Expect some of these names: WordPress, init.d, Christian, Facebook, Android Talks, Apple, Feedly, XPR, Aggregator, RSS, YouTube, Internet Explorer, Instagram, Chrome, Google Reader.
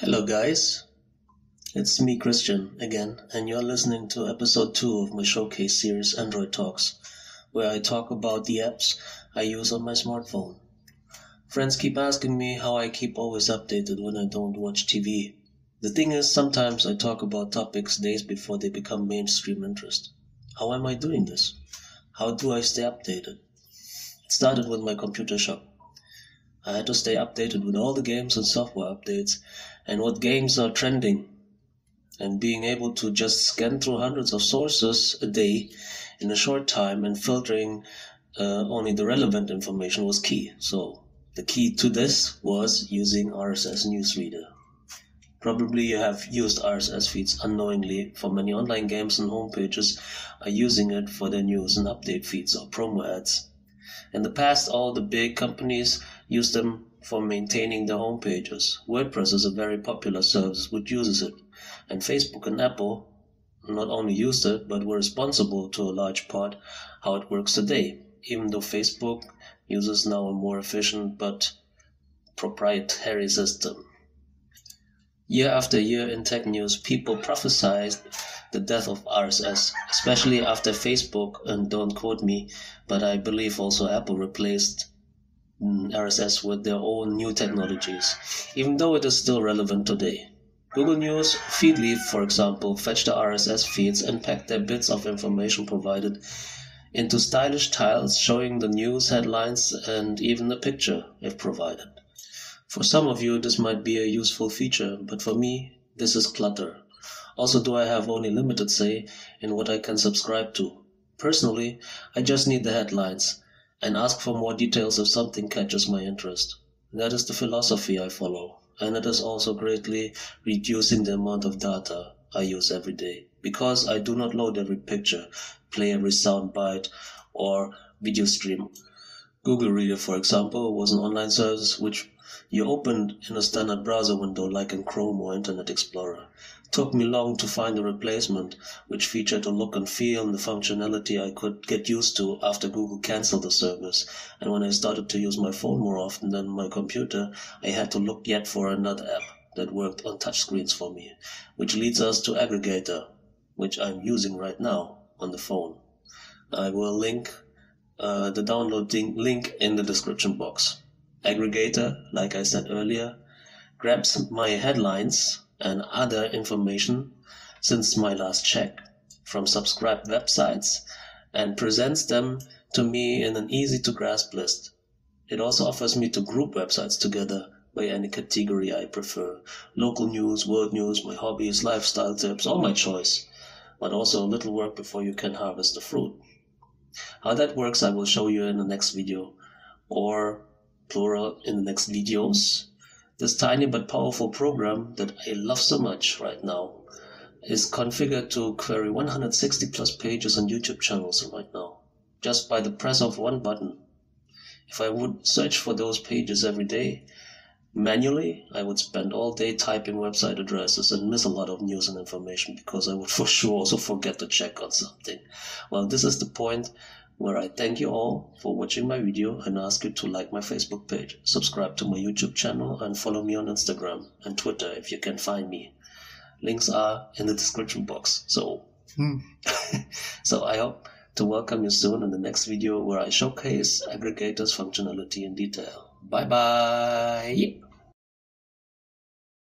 Hello guys, it's me Christian again, and you're listening to episode 2 of my showcase series Android Talks, where I talk about the apps I use on my smartphone. Friends keep asking me how I keep always updated when I don't watch TV. The thing is, sometimes I talk about topics days before they become mainstream interest. How am I doing this? How do I stay updated? It started with my computer shop. I had to stay updated with all the games and software updates and what games are trending, and being able to just scan through hundreds of sources a day in a short time and filtering only the relevant information was key. So the key to this was using RSS newsreader. Probably you have used RSS feeds unknowingly, for many online games and homepages are using it for their news and update feeds or promo ads. In the past, all the big companies use them for maintaining their home pages. WordPress is a very popular service which uses it, and Facebook and Apple not only used it but were responsible to a large part how it works today, even though Facebook uses now a more efficient but proprietary system. Year after year in tech news, people prophesied the death of RSS, especially after Facebook, and don't quote me, but I believe also Apple replaced RSS with their own new technologies, even though it is still relevant today. Google News, Feedly, for example, fetch the RSS feeds and pack their bits of information provided into stylish tiles showing the news headlines and even a picture if provided. For some of you, this might be a useful feature, but for me, this is clutter. Also, do I have only limited say in what I can subscribe to? Personally, I just need the headlines and ask for more details if something catches my interest. That is the philosophy I follow, and it is also greatly reducing the amount of data I use every day, because I do not load every picture, play every sound bite, or video stream. Google Reader, for example, was an online service which you opened in a standard browser window like in Chrome or Internet Explorer. It took me long to find a replacement which featured the look and feel and the functionality I could get used to after Google cancelled the service. And when I started to use my phone more often than my computer, I had to look yet for another app that worked on touchscreens for me, which leads us to Aggregator, which I'm using right now on the phone. I will link the downloading link in the description box. Aggregator, like I said earlier, grabs my headlines and other information since my last check from subscribed websites and presents them to me in an easy-to-grasp list. It also offers me to group websites together by any category I prefer. Local news, world news, my hobbies, lifestyle tips, all my choice, but also a little work before you can harvest the fruit. How that works I will show you in the next video, or plural, in the next videos. This tiny but powerful program that I love so much right now is configured to query 160 plus pages on YouTube channels right now, just by the press of one button. If I would search for those pages every day manually, I would spend all day typing website addresses and miss a lot of news and information, because I would for sure also forget to check on something. Well, this is the point where I thank you all for watching my video and ask you to like my Facebook page, subscribe to my YouTube channel, and follow me on Instagram and Twitter if you can find me. Links are in the description box. So I hope to welcome you soon in the next video where I showcase Aggregator's functionality in detail. Bye bye!